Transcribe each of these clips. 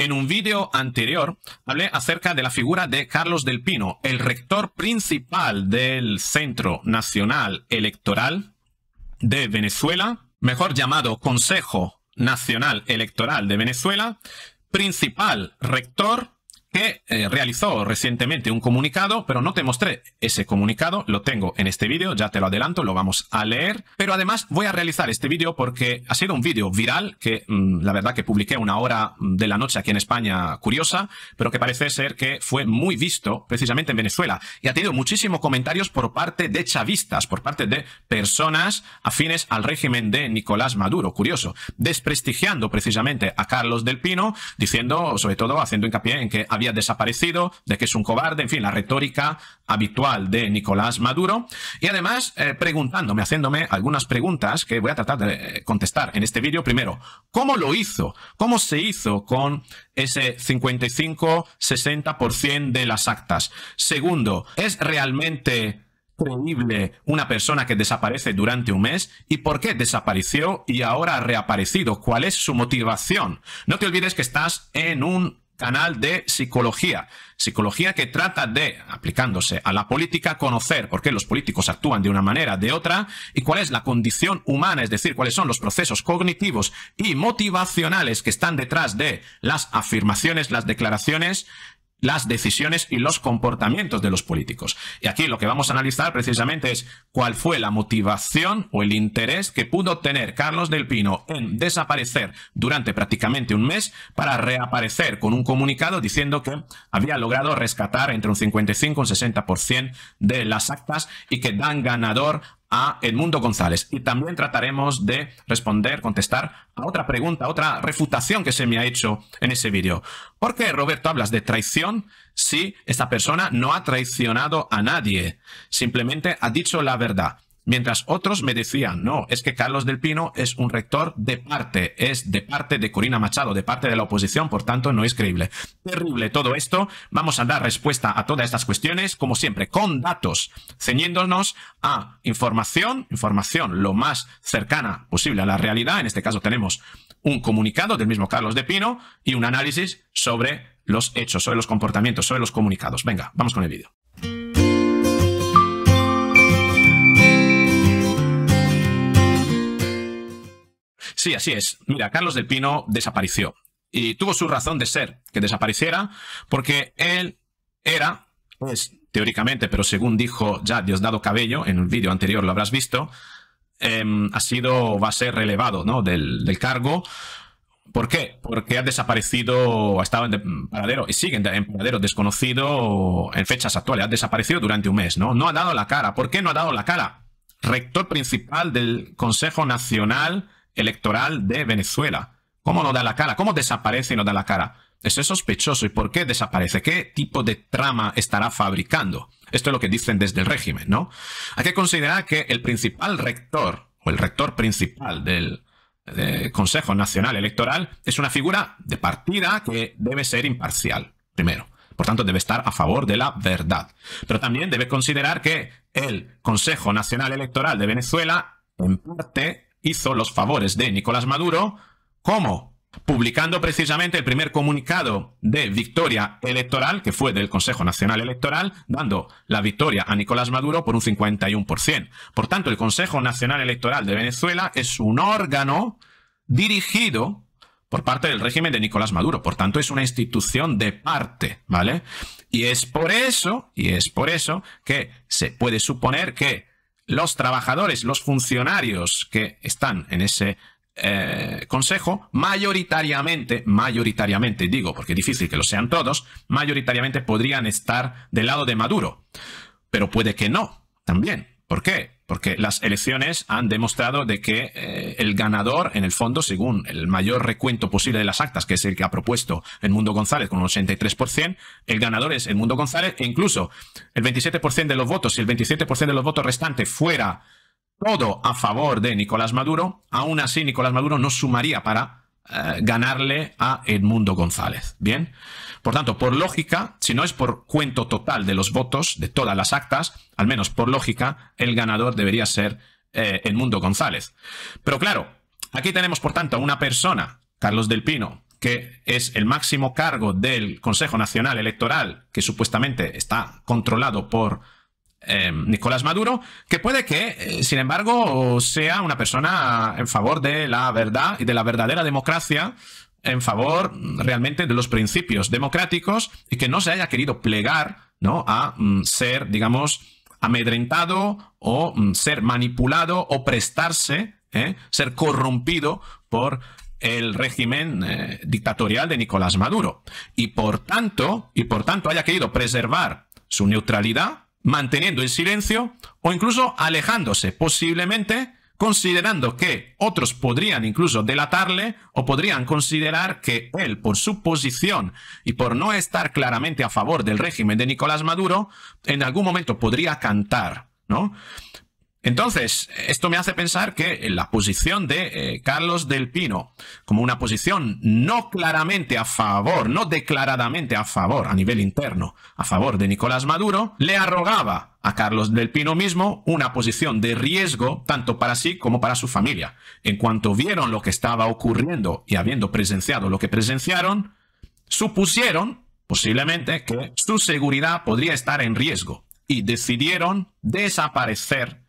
En un vídeo anterior hablé acerca de la figura de Carlos Delpino, el rector principal del Centro Nacional Electoral de Venezuela, mejor llamado Consejo Nacional Electoral de Venezuela, principal rector, que realizó recientemente un comunicado, pero no te mostré ese comunicado, lo tengo en este vídeo, ya te lo adelanto, lo vamos a leer. Pero además voy a realizar este vídeo porque ha sido un vídeo viral que la verdad que publiqué una hora de la noche aquí en España curiosa, pero que parece ser que fue muy visto precisamente en Venezuela y ha tenido muchísimos comentarios por parte de chavistas, por parte de personas afines al régimen de Nicolás Maduro, curioso, desprestigiando precisamente a Carlos Delpino, diciendo, sobre todo, haciendo hincapié en que había desaparecido, de que es un cobarde, en fin, la retórica habitual de Nicolás Maduro. Y además preguntándome, haciéndome algunas preguntas que voy a tratar de contestar en este vídeo. Primero, ¿cómo lo hizo? ¿Cómo se hizo con ese 55-60% de las actas? Segundo, ¿es realmente creíble una persona que desaparece durante un mes? ¿Y por qué desapareció y ahora ha reaparecido? ¿Cuál es su motivación? No te olvides que estás en un canal de psicología, psicología que trata de, aplicándose a la política, conocer por qué los políticos actúan de una manera, de otra, y cuál es la condición humana, es decir, cuáles son los procesos cognitivos y motivacionales que están detrás de las afirmaciones, las declaraciones, las decisiones y los comportamientos de los políticos. Y aquí lo que vamos a analizar precisamente es cuál fue la motivación o el interés que pudo tener Carlos Delpino en desaparecer durante prácticamente un mes para reaparecer con un comunicado diciendo que había logrado rescatar entre un 55 y un 60% de las actas y que dan ganador a Edmundo González. Y también trataremos de responder, contestar a otra pregunta, a otra refutación que se me ha hecho en ese vídeo. ¿Por qué, Roberto, hablas de traición si esta persona no ha traicionado a nadie? Simplemente ha dicho la verdad. Mientras otros me decían, no, es que Carlos Delpino es un rector de parte, es de parte de Corina Machado, de parte de la oposición, por tanto no es creíble. Terrible todo esto, vamos a dar respuesta a todas estas cuestiones, como siempre, con datos, ceñiéndonos a información, información lo más cercana posible a la realidad. En este caso tenemos un comunicado del mismo Carlos Delpino y un análisis sobre los hechos, sobre los comportamientos, sobre los comunicados. Venga, vamos con el vídeo. Sí, así es. Mira, Carlos Delpino desapareció y tuvo su razón de ser que desapareciera porque él era, pues, teóricamente, pero según dijo ya Diosdado Cabello, en un vídeo anterior lo habrás visto, va a ser relevado, ¿no?, del cargo. ¿Por qué? Porque ha desaparecido, ha estado en paradero y sigue en paradero desconocido en fechas actuales. Ha desaparecido durante un mes, ¿no? No ha dado la cara. ¿Por qué no ha dado la cara? Rector principal del Consejo Nacional Electoral de Venezuela. ¿Cómo no da la cara? ¿Cómo desaparece y no da la cara? Eso es sospechoso. ¿Y por qué desaparece? ¿Qué tipo de trama estará fabricando? Esto es lo que dicen desde el régimen, ¿no? Hay que considerar que el principal rector, o el rector principal del Consejo Nacional Electoral, es una figura de partida que debe ser imparcial, primero. Por tanto, debe estar a favor de la verdad. Pero también debe considerar que el Consejo Nacional Electoral de Venezuela, en parte, hizo los favores de Nicolás Maduro. ¿Cómo? Publicando precisamente el primer comunicado de victoria electoral, que fue del Consejo Nacional Electoral, dando la victoria a Nicolás Maduro por un 51%. Por tanto, el Consejo Nacional Electoral de Venezuela es un órgano dirigido por parte del régimen de Nicolás Maduro. Por tanto, es una institución de parte, ¿vale? Y es por eso, que se puede suponer que los trabajadores, los funcionarios que están en ese consejo, mayoritariamente digo, porque es difícil que lo sean todos, mayoritariamente podrían estar del lado de Maduro. Pero puede que no, también. ¿Por qué? Porque las elecciones han demostrado de que el ganador, en el fondo, según el mayor recuento posible de las actas, que es el que ha propuesto Edmundo González con un 83%, el ganador es Edmundo González, e incluso el 27% de los votos, si el 27% de los votos restantes fuera todo a favor de Nicolás Maduro, aún así Nicolás Maduro no sumaría para ganarle a Edmundo González. Bien, por tanto, por lógica, si no es por cuento total de los votos de todas las actas, al menos por lógica, el ganador debería ser Edmundo González. Pero claro, aquí tenemos por tanto a una persona, Carlos Delpino, que es el máximo cargo del Consejo Nacional Electoral, que supuestamente está controlado por Nicolás Maduro, que puede que, sin embargo, sea una persona en favor de la verdad y de la verdadera democracia, en favor realmente de los principios democráticos, y que no se haya querido plegar, ¿no?, a ser, digamos, amedrentado o ser manipulado o prestarse, ser corrompido por el régimen dictatorial de Nicolás Maduro, y por tanto haya querido preservar su neutralidad manteniendo el silencio o incluso alejándose, posiblemente considerando que otros podrían incluso delatarle o podrían considerar que él, por su posición y por no estar claramente a favor del régimen de Nicolás Maduro, en algún momento podría cantar, ¿no? Entonces, esto me hace pensar que la posición de Carlos Delpino, como una posición no claramente a favor, no declaradamente a favor a nivel interno, a favor de Nicolás Maduro, le arrogaba a Carlos Delpino mismo una posición de riesgo tanto para sí como para su familia. En cuanto vieron lo que estaba ocurriendo y habiendo presenciado lo que presenciaron, supusieron posiblemente que su seguridad podría estar en riesgo y decidieron desaparecer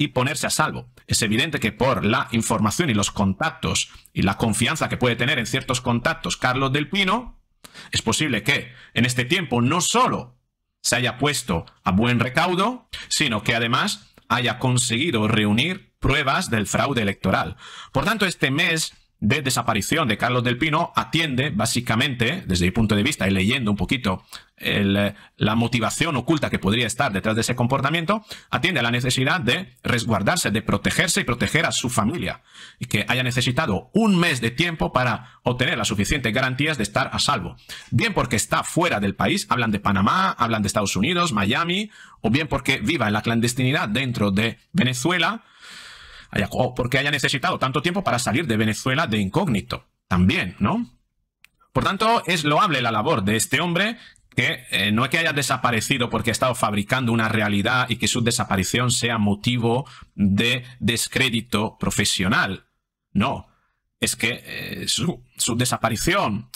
y ponerse a salvo. Es evidente que por la información y los contactos y la confianza que puede tener en ciertos contactos Carlos Delpino, es posible que en este tiempo no solo se haya puesto a buen recaudo, sino que además haya conseguido reunir pruebas del fraude electoral. Por tanto, este mes de desaparición de Carlos Delpino atiende básicamente, desde mi punto de vista y leyendo un poquito la motivación oculta que podría estar detrás de ese comportamiento, atiende a la necesidad de resguardarse, de protegerse y proteger a su familia, y que haya necesitado un mes de tiempo para obtener las suficientes garantías de estar a salvo, bien porque está fuera del país, hablan de Panamá, hablan de Estados Unidos, Miami, o bien porque viva en la clandestinidad dentro de Venezuela, o porque haya necesitado tanto tiempo para salir de Venezuela de incógnito también, ¿no? Por tanto, es loable la labor de este hombre, que no es que haya desaparecido porque ha estado fabricando una realidad y que su desaparición sea motivo de descrédito profesional. No, es que su desaparición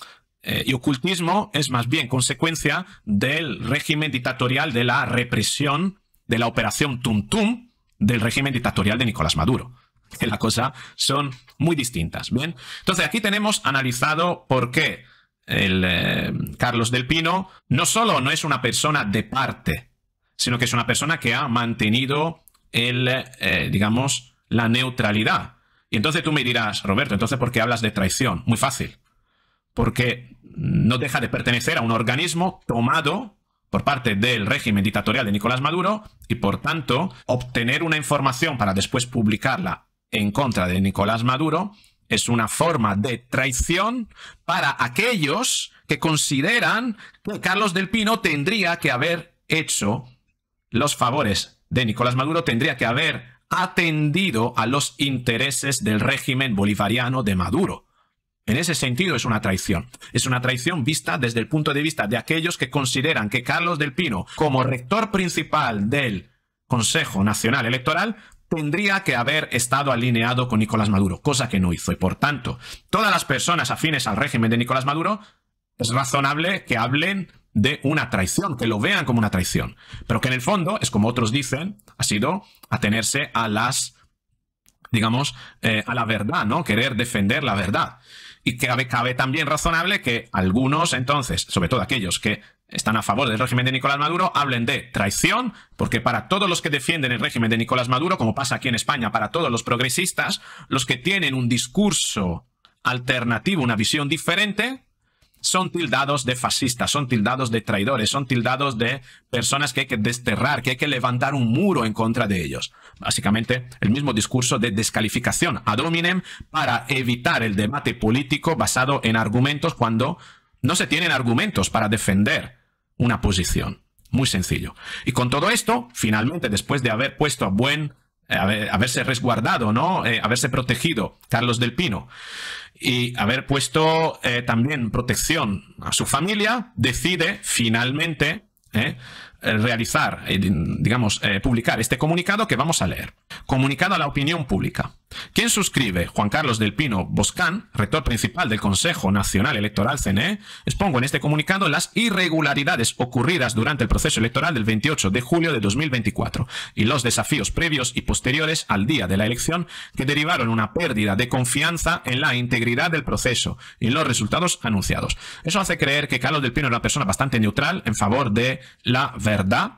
y ocultismo es más bien consecuencia del régimen dictatorial, de la represión, de la operación Tum-Tum, del régimen dictatorial de Nicolás Maduro. Que la cosa son muy distintas. Bien, entonces aquí tenemos analizado por qué el Carlos Delpino no solo no es una persona de parte, sino que es una persona que ha mantenido el, digamos, la neutralidad. Y entonces tú me dirás, Roberto, entonces ¿por qué hablas de traición? Muy fácil, porque no deja de pertenecer a un organismo tomado por parte del régimen dictatorial de Nicolás Maduro y, por tanto, obtener una información para después publicarla en contra de Nicolás Maduro es una forma de traición para aquellos que consideran que Carlos Delpino tendría que haber hecho los favores de Nicolás Maduro, tendría que haber atendido a los intereses del régimen bolivariano de Maduro. En ese sentido es una traición. Es una traición vista desde el punto de vista de aquellos que consideran que Carlos Delpino, como rector principal del Consejo Nacional Electoral, tendría que haber estado alineado con Nicolás Maduro, cosa que no hizo. Y por tanto, todas las personas afines al régimen de Nicolás Maduro, es razonable que hablen de una traición, que lo vean como una traición. Pero que en el fondo, es como otros dicen, ha sido atenerse a las, digamos, a la verdad, ¿no? Querer defender la verdad. Y que cabe también razonable que algunos, entonces, sobre todo aquellos que están a favor del régimen de Nicolás Maduro, hablen de traición, porque para todos los que defienden el régimen de Nicolás Maduro, como pasa aquí en España, para todos los progresistas, los que tienen un discurso alternativo, una visión diferente, son tildados de fascistas, son tildados de traidores, son tildados de personas que hay que desterrar, que hay que levantar un muro en contra de ellos. Básicamente, el mismo discurso de descalificación ad hominem para evitar el debate político basado en argumentos cuando no se tienen argumentos para defender una posición. Muy sencillo. Y con todo esto, finalmente, después de haber puesto a buen, haberse resguardado, ¿no? Haberse protegido Carlos Delpino y haber puesto también protección a su familia, decide finalmente realizar, publicar este comunicado que vamos a leer. comunicado a la opinión pública. Quien suscribe, Juan Carlos Delpino Boscán, rector principal del Consejo Nacional Electoral CNE, expongo en este comunicado las irregularidades ocurridas durante el proceso electoral del 28 de julio de 2024 y los desafíos previos y posteriores al día de la elección que derivaron una pérdida de confianza en la integridad del proceso y en los resultados anunciados. Eso hace creer que Carlos Delpino era una persona bastante neutral en favor de la verdad,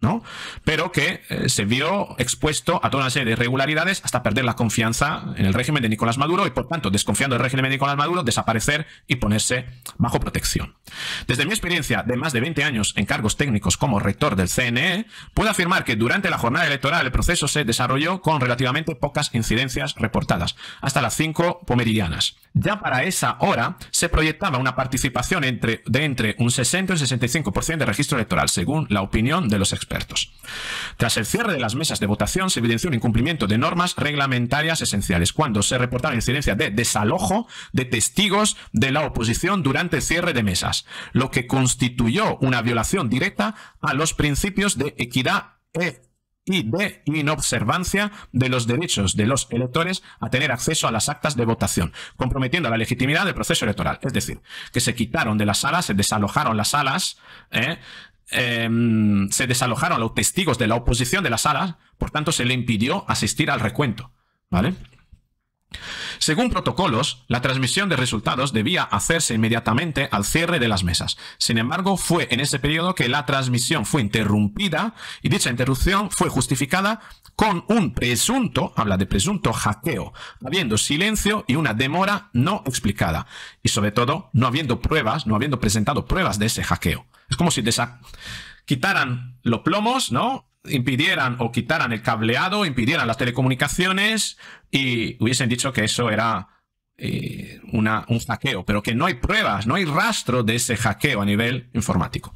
¿no? Pero que se vio expuesto a toda una serie de irregularidades hasta perder la confianza en el régimen de Nicolás Maduro y, por tanto, desconfiando del régimen de Nicolás Maduro, desaparecer y ponerse bajo protección. Desde mi experiencia de más de 20 años en cargos técnicos como rector del CNE, puedo afirmar que durante la jornada electoral el proceso se desarrolló con relativamente pocas incidencias reportadas, hasta las 5 pomeridianas. Ya para esa hora se proyectaba una participación de entre un 60 y un 65% de registro electoral, según la opinión de los expertos. Tras el cierre de las mesas de votación se evidenció un incumplimiento de normas reglamentarias esenciales, cuando se reportaron incidencias de desalojo de testigos de la oposición durante el cierre de mesas, lo que constituyó una violación directa a los principios de equidad y de inobservancia de los derechos de los electores a tener acceso a las actas de votación, comprometiendo la legitimidad del proceso electoral. Es decir, que se quitaron de las salas, se desalojaron las salas, se desalojaron los testigos de la oposición de las salas, por tanto se le impidió asistir al recuento, ¿vale? Según protocolos, la transmisión de resultados debía hacerse inmediatamente al cierre de las mesas. Sin embargo, fue en ese periodo que la transmisión fue interrumpida y dicha interrupción fue justificada con un presunto, habla de presunto hackeo, habiendo silencio y una demora no explicada. Y sobre todo, no habiendo pruebas, no habiendo presentado pruebas de ese hackeo. Es como si quitaran los plomos, ¿no? Impidieran o quitaran el cableado, impidieran las telecomunicaciones y hubiesen dicho que eso era un hackeo, pero que no hay pruebas, no hay rastro de ese hackeo a nivel informático.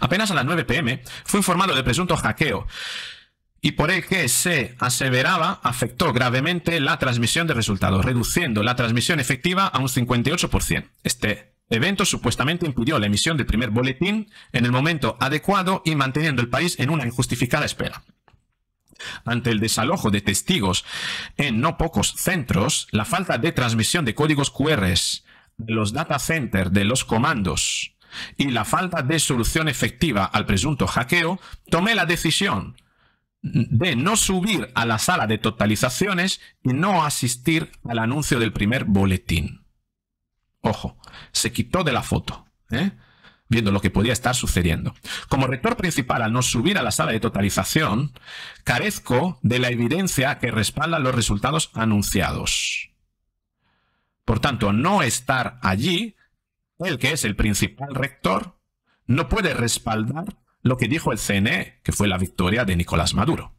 Apenas a las 9 p.m. fue informado del presunto hackeo y por el que se aseveraba afectó gravemente la transmisión de resultados, reduciendo la transmisión efectiva a un 58%. Este evento supuestamente impidió la emisión del primer boletín en el momento adecuado y manteniendo el país en una injustificada espera. Ante el desalojo de testigos en no pocos centros, la falta de transmisión de códigos QR, los data centers de los comandos y la falta de solución efectiva al presunto hackeo, tomé la decisión de no subir a la sala de totalizaciones y no asistir al anuncio del primer boletín. Ojo, se quitó de la foto, viendo lo que podía estar sucediendo. Como rector principal, al no subir a la sala de totalización, carezco de la evidencia que respalda los resultados anunciados. Por tanto, no estar allí, el que es el principal rector, no puede respaldar lo que dijo el CNE, que fue la victoria de Nicolás Maduro.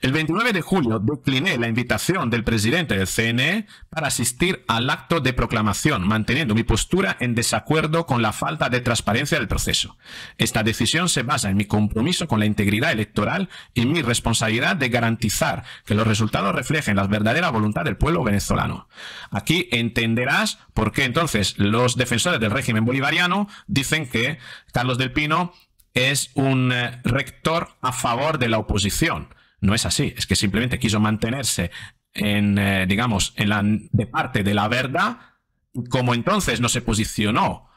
El 29 de julio decliné la invitación del presidente del CNE para asistir al acto de proclamación, manteniendo mi postura en desacuerdo con la falta de transparencia del proceso. Esta decisión se basa en mi compromiso con la integridad electoral y mi responsabilidad de garantizar que los resultados reflejen la verdadera voluntad del pueblo venezolano. Aquí entenderás por qué entonces los defensores del régimen bolivariano dicen que Carlos Delpino es un rector a favor de la oposición. No es así, es que simplemente quiso mantenerse en, digamos, de parte de la verdad. Como entonces no se posicionó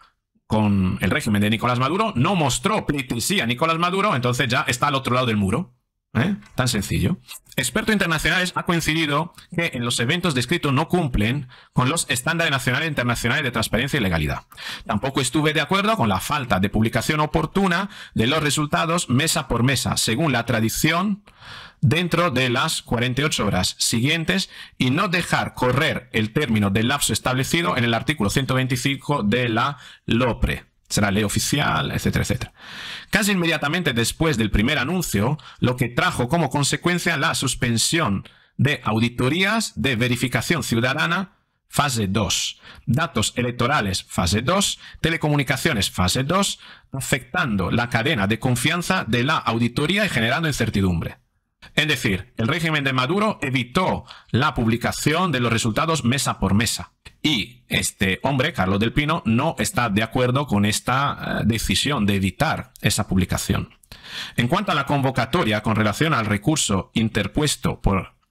con el régimen de Nicolás Maduro, no mostró pleitesía a Nicolás Maduro, entonces ya está al otro lado del muro. Tan sencillo. Expertos internacionales han coincidido que en los eventos descritos no cumplen con los estándares nacionales e internacionales de transparencia y legalidad. Tampoco estuve de acuerdo con la falta de publicación oportuna de los resultados mesa por mesa, según la tradición, dentro de las 48 horas siguientes y no dejar correr el término del lapso establecido en el artículo 125 de la LOPRE. Será ley oficial, etcétera, etcétera. Casi inmediatamente después del primer anuncio, lo que trajo como consecuencia la suspensión de auditorías de verificación ciudadana, fase 2, datos electorales, fase 2, telecomunicaciones, fase 2, afectando la cadena de confianza de la auditoría y generando incertidumbre. Es decir, el régimen de Maduro evitó la publicación de los resultados mesa por mesa. Y este hombre, Carlos Delpino, no está de acuerdo con esta decisión de evitar esa publicación. En cuanto a la convocatoria con relación al recurso interpuesto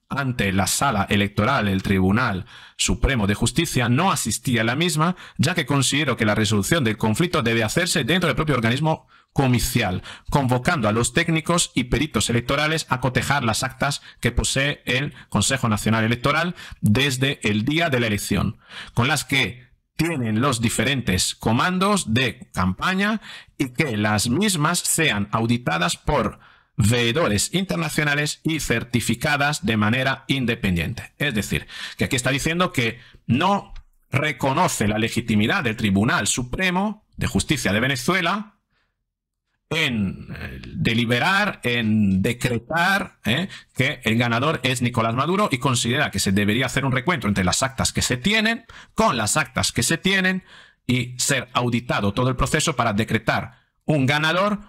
ante la Sala Electoral del Tribunal Supremo de Justicia, no asistí a la misma, ya que considero que la resolución del conflicto debe hacerse dentro del propio organismo comicial, convocando a los técnicos y peritos electorales a cotejar las actas que posee el Consejo Nacional Electoral desde el día de la elección, con las que tienen los diferentes comandos de campaña, y que las mismas sean auditadas por veedores internacionales y certificadas de manera independiente. Es decir, que aquí está diciendo que no reconoce la legitimidad del Tribunal Supremo de Justicia de Venezuela en deliberar, en decretar que el ganador es Nicolás Maduro, y considera que se debería hacer un recuento entre las actas que se tienen con las actas que se tienen y ser auditado todo el proceso para decretar un ganador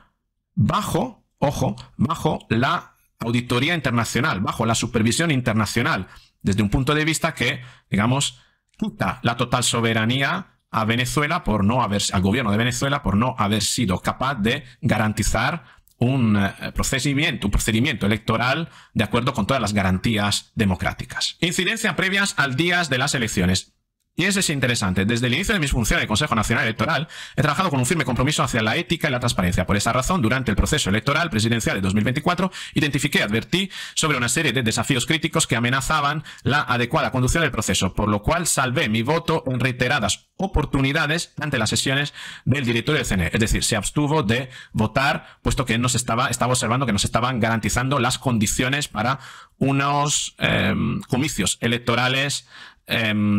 bajo, ojo, bajo la auditoría internacional, bajo la supervisión internacional, desde un punto de vista que, digamos, quita la total soberanía a Venezuela por no haber, al gobierno de Venezuela por no haber sido capaz de garantizar un procedimiento electoral de acuerdo con todas las garantías democráticas. Incidencia previas al día de las elecciones. Y eso es interesante. Desde el inicio de mis funciones del Consejo Nacional Electoral he trabajado con un firme compromiso hacia la ética y la transparencia. Por esa razón, durante el proceso electoral presidencial de 2024, identifiqué y advertí sobre una serie de desafíos críticos que amenazaban la adecuada conducción del proceso, por lo cual salvé mi voto en reiteradas oportunidades ante las sesiones del directorio del CNE. Es decir, se abstuvo de votar, puesto que estaba observando que no se estaban garantizando las condiciones para unos comicios electorales,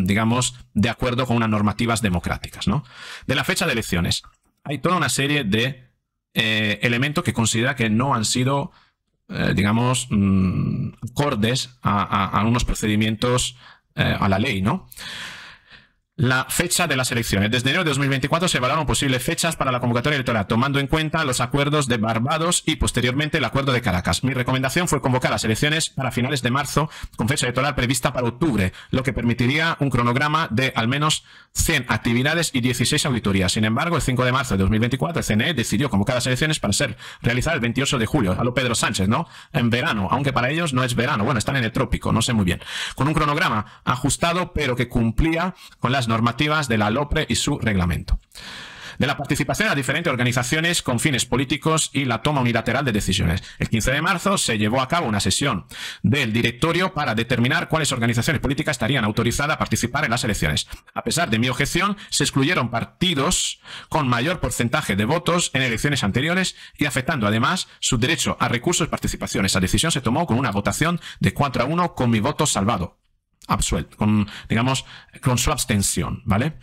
digamos, de acuerdo con unas normativas democráticas, ¿no? De la fecha de elecciones. Hay toda una serie de elementos que considera que no han sido, digamos, acordes a unos procedimientos, a la ley, ¿no? La fecha de las elecciones. Desde enero de 2024 se evaluaron posibles fechas para la convocatoria electoral, tomando en cuenta los acuerdos de Barbados y posteriormente el acuerdo de Caracas. Mi recomendación fue convocar las elecciones para finales de marzo, con fecha electoral prevista para octubre, lo que permitiría un cronograma de al menos 100 actividades y 16 auditorías. Sin embargo, el 5 de marzo de 2024, el CNE decidió convocar las elecciones para ser realizadas el 28 de julio, a lo Pedro Sánchez, ¿no? En verano, aunque para ellos no es verano, bueno, están en el trópico, no sé muy bien. Con un cronograma ajustado, pero que cumplía con las normativas de la LOPRE y su reglamento. De la participación a diferentes organizaciones con fines políticos y la toma unilateral de decisiones. El 15 de marzo se llevó a cabo una sesión del directorio para determinar cuáles organizaciones políticas estarían autorizadas a participar en las elecciones. A pesar de mi objeción, se excluyeron partidos con mayor porcentaje de votos en elecciones anteriores y afectando además su derecho a recursos y participación. Esa decisión se tomó con una votación de 4-1 con mi voto salvado. Absuelto, con su abstención, ¿vale?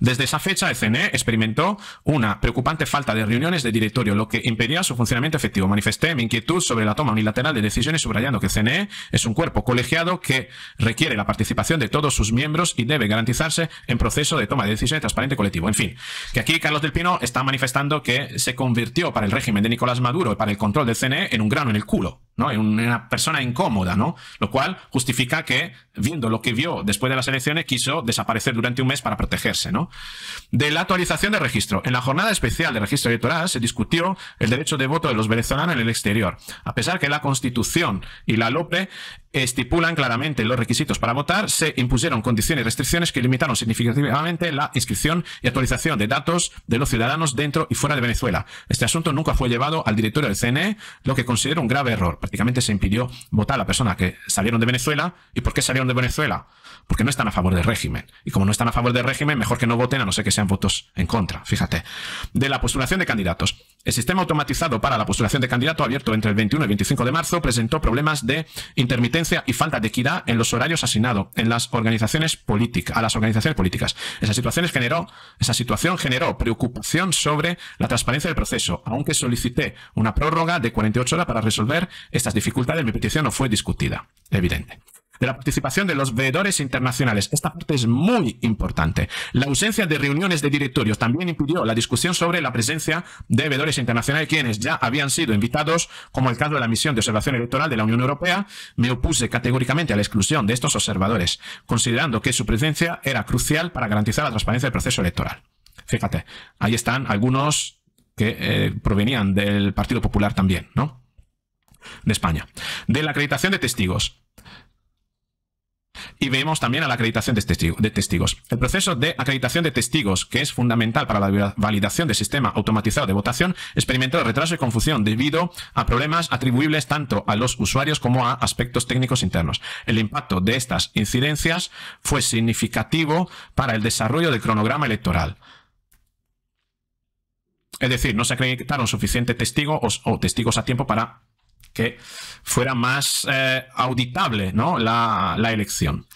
Desde esa fecha, el CNE experimentó una preocupante falta de reuniones de directorio, lo que impedía su funcionamiento efectivo. Manifesté mi inquietud sobre la toma unilateral de decisiones, subrayando que el CNE es un cuerpo colegiado que requiere la participación de todos sus miembros y debe garantizarse en proceso de toma de decisiones transparente colectivo. En fin, que aquí Carlos Delpino está manifestando que se convirtió para el régimen de Nicolás Maduro y para el control del CNE en un grano en el culo, ¿no? En una persona incómoda, ¿no? Lo cual justifica que, viendo lo que vio después de las elecciones, quiso desaparecer durante un mes para protegerse, ¿no? De la actualización de registro. En la jornada especial de registro electoral se discutió el derecho de voto de los venezolanos en el exterior. A pesar que la Constitución y la LOPRE estipulan claramente los requisitos para votar, se impusieron condiciones y restricciones que limitaron significativamente la inscripción y actualización de datos de los ciudadanos dentro y fuera de Venezuela. Este asunto nunca fue llevado al directorio del CNE, lo que considero un grave error. Prácticamente se impidió votar a personas que salieron de Venezuela. ¿Y por qué salieron de Venezuela? Porque no están a favor del régimen. Y como no están a favor del régimen, mejor que no voten, a no ser que sean votos en contra. Fíjate. De la postulación de candidatos. El sistema automatizado para la postulación de candidato, abierto entre el 21 y el 25 de marzo, presentó problemas de intermitencia y falta de equidad en los horarios asignados en las organizaciones políticas, a las organizaciones políticas. Esa situación generó preocupación sobre la transparencia del proceso, aunque solicité una prórroga de 48 horas para resolver estas dificultades. Mi petición no fue discutida, evidente. De la participación de los veedores internacionales. Esta parte es muy importante. La ausencia de reuniones de directorios también impidió la discusión sobre la presencia de veedores internacionales, quienes ya habían sido invitados, como el caso de la misión de observación electoral de la Unión Europea. Me opuse categóricamente a la exclusión de estos observadores, considerando que su presencia era crucial para garantizar la transparencia del proceso electoral. Fíjate, ahí están algunos que provenían del Partido Popular también, ¿no?, de España. De la acreditación de testigos. Y vemos también a la acreditación de testigos. El proceso de acreditación de testigos, que es fundamental para la validación del sistema automatizado de votación, experimentó retraso y confusión debido a problemas atribuibles tanto a los usuarios como a aspectos técnicos internos. El impacto de estas incidencias fue significativo para el desarrollo del cronograma electoral. Es decir, no se acreditaron suficiente testigo o testigos a tiempo para que fuera más auditable, ¿no?, la elección.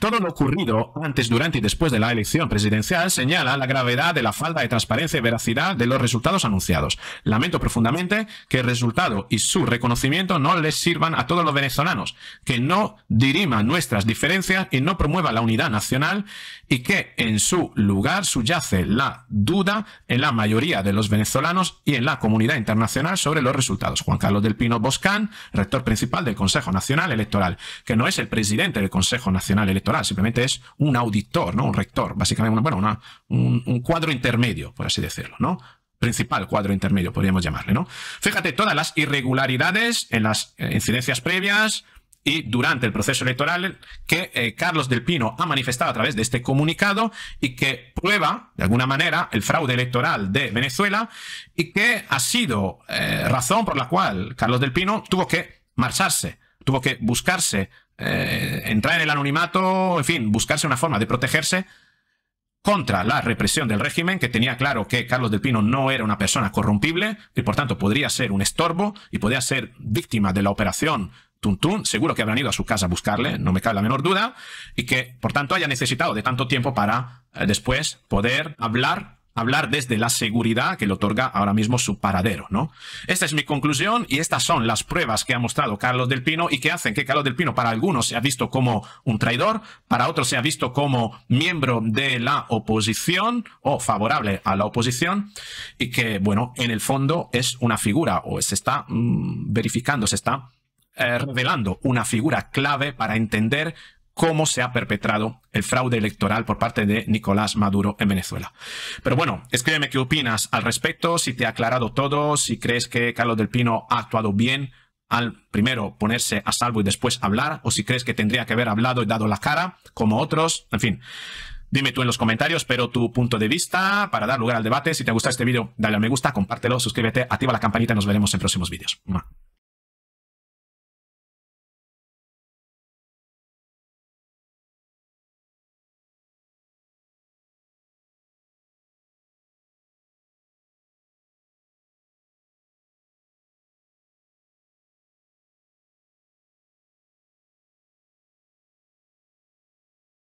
Todo lo ocurrido antes, durante y después de la elección presidencial señala la gravedad de la falta de transparencia y veracidad de los resultados anunciados. Lamento profundamente que el resultado y su reconocimiento no les sirvan a todos los venezolanos, que no diriman nuestras diferencias y no promuevan la unidad nacional, y que en su lugar subyace la duda en la mayoría de los venezolanos y en la comunidad internacional sobre los resultados. Juan Carlos Delpino Boscán, rector principal del Consejo Nacional Electoral, que no es el presidente del Consejo Nacional Electoral, simplemente es un auditor, ¿no?, un rector, básicamente un cuadro intermedio, por así decirlo, ¿no?, principal cuadro intermedio, podríamos llamarle, ¿no? Fíjate, todas las irregularidades en las incidencias previas y durante el proceso electoral que Carlos Delpino ha manifestado a través de este comunicado, y que prueba, de alguna manera, el fraude electoral de Venezuela, y que ha sido razón por la cual Carlos Delpino tuvo que marcharse, tuvo que buscarse, entrar en el anonimato, en fin, buscarse una forma de protegerse contra la represión del régimen, que tenía claro que Carlos Delpino no era una persona corrompible y por tanto podría ser un estorbo y podría ser víctima de la operación Tuntún. Seguro que habrán ido a su casa a buscarle, no me cabe la menor duda, y que por tanto haya necesitado de tanto tiempo para después poder hablar desde la seguridad que le otorga ahora mismo su paradero, ¿no? Esta es mi conclusión, y estas son las pruebas que ha mostrado Carlos Delpino y que hacen que Carlos Delpino para algunos sea visto como un traidor, para otros sea visto como miembro de la oposición o favorable a la oposición, y que, bueno, en el fondo es una figura, o se está verificando, se está revelando una figura clave para entender cómo se ha perpetrado el fraude electoral por parte de Nicolás Maduro en Venezuela. Pero bueno, escríbeme qué opinas al respecto, si te ha aclarado todo, si crees que Carlos Delpino ha actuado bien al primero ponerse a salvo y después hablar, o si crees que tendría que haber hablado y dado la cara, como otros, en fin. Dime tú en los comentarios, pero tu punto de vista para dar lugar al debate. Si te ha gustado este vídeo, dale al me gusta, compártelo, suscríbete, activa la campanita y nos veremos en próximos vídeos.